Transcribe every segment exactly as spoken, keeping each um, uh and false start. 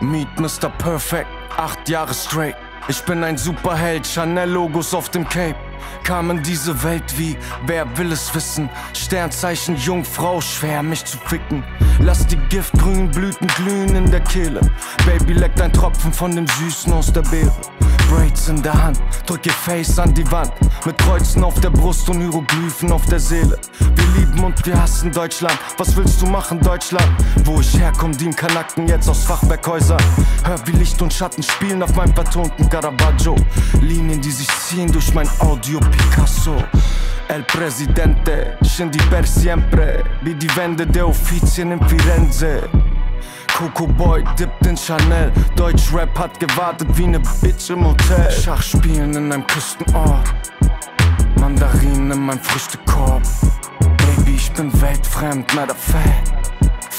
Meet Mister Perfect, acht Jahre straight. Ich bin ein Superheld, Chanel-Logos auf dem Cape. Kam in diese Welt wie, wer will es wissen? Sternzeichen Jungfrau, schwer mich zu ficken. Lass die giftgrünen Blüten glühen in der Kehle. Baby, leckt ein Tropfen von dem Süßen aus der Beere. Braids in der Hand, drück ihr Face an die Wand. Mit Kreuzen auf der Brust und Hieroglyphen auf der Seele. Wir lieben und wir hassen Deutschland. Was willst du machen, Deutschland? Wo ich herkomme, die im Kanacken jetzt aus Fachwerkhäusern. Hör, wie Licht und Schatten spielen auf meinem betonten Caravaggio. Linien, die sich ziehen durch mein Audio Picasso. El Presidente, Shindy per siempre. Wie die Wände der Uffizien in Firenze. Coco Boy dippt in Chanel. Deutschrap hat gewartet wie ne Bitch im Hotel. Schachspielen in einem Küstenort. Mandarinen in meinem Früchtekorb. Baby, ich bin weltfremd, matter fact.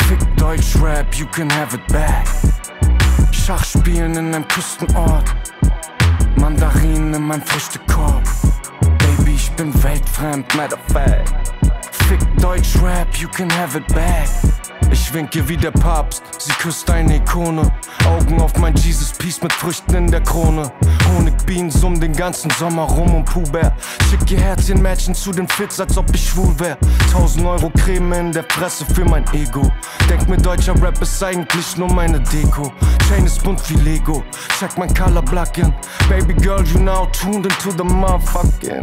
Fick Deutschrap, you can have it back. Schachspielen in einem Küstenort. Mandarinen in meinem Früchtekorb. Baby, ich bin weltfremd, matter fact. Fick Deutschrap, you can have it back. Ich winke wie der Papst, sie küsst eine Ikone. Augen auf mein Jesus Peace mit Früchten in der Krone. Honigbienen summen den ganzen Sommer rum um Pooh-Bear. Schick ihr Herzchen-Mädchen zu den Fits, als ob ich schwul wär. Tausend Euro Creme in der Presse für mein Ego. Denk mir, deutscher Rap ist eigentlich nur meine Deko. Chain ist bunt wie Lego, check mein Colorblockin'. Baby girl, you now tuned into the motherfucking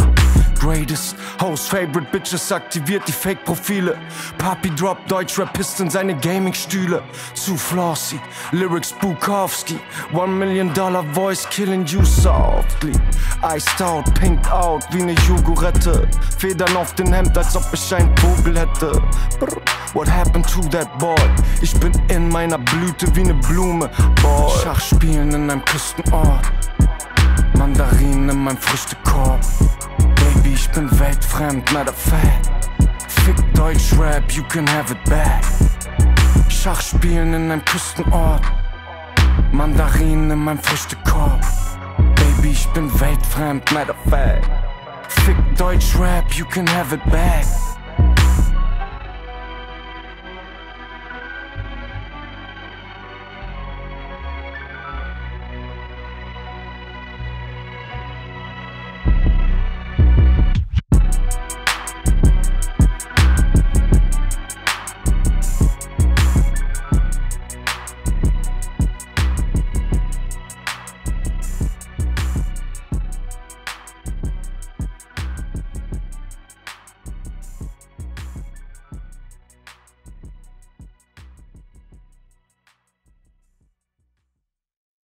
greatest. House favorite bitches aktiviert die Fake-Profile. Papi drop Deutschrap, pisst in seine Gaming-Stühle. Zu flossy, Lyrics Bukowski. One million dollar voice killing you softly. Iced out, pinked out wie ne Yogurette. Federn auf den Hemd, als ob ich ein Vogel hätte. Brr. What happened to that boy? Ich bin in meiner Blüte wie ne Blume, boy. Schachspielen in einem Küstenort. Mandarinen in meinem Früchtekorb. Baby, ich bin weltfremd, matter fact. Fick Deutschrap, you can have it back. Schachspielen in einem Küstenort. Mandarinen in meinem Früchtekorb. Baby, ich bin weltfremd, matter fact. Fick Deutschrap, you can have it back.